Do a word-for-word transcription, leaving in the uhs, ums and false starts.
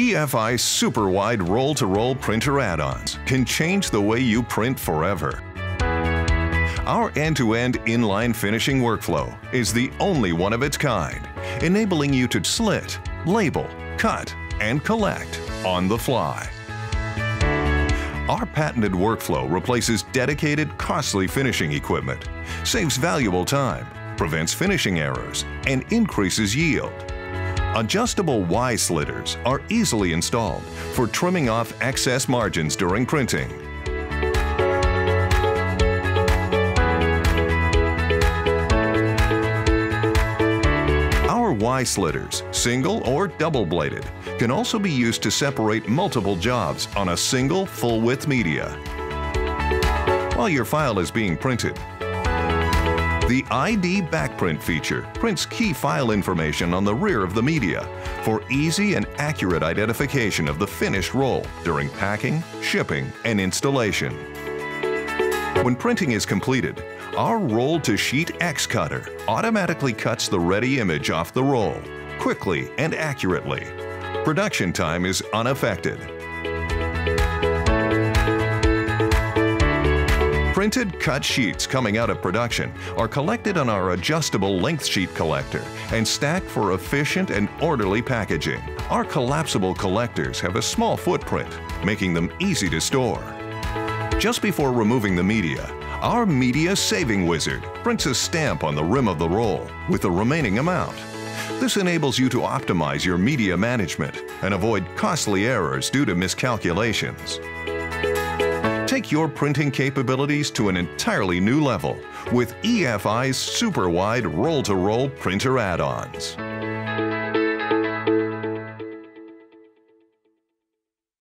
E F I Super Wide Roll-to-Roll Printer Add-ons can change the way you print forever. Our end-to-end inline finishing workflow is the only one of its kind, enabling you to slit, label, cut, and collect on the fly. Our patented workflow replaces dedicated, costly finishing equipment, saves valuable time, prevents finishing errors, and increases yield. Adjustable Y-slitters are easily installed for trimming off excess margins during printing. Our Y-slitters, single or double-bladed, can also be used to separate multiple jobs on a single full-width media. While your file is being printed, the I D Backprint feature prints key file information on the rear of the media for easy and accurate identification of the finished roll during packing, shipping, and installation. When printing is completed, our Roll-to-Sheet X Cutter automatically cuts the ready image off the roll, quickly and accurately. Production time is unaffected. Printed cut sheets coming out of production are collected on our adjustable length sheet collector and stacked for efficient and orderly packaging. Our collapsible collectors have a small footprint, making them easy to store. Just before removing the media, our Media Saving Wizard prints a stamp on the rim of the roll with the remaining amount. This enables you to optimize your media management and avoid costly errors due to miscalculations. Take your printing capabilities to an entirely new level with E F I's super-wide roll-to-roll printer add-ons.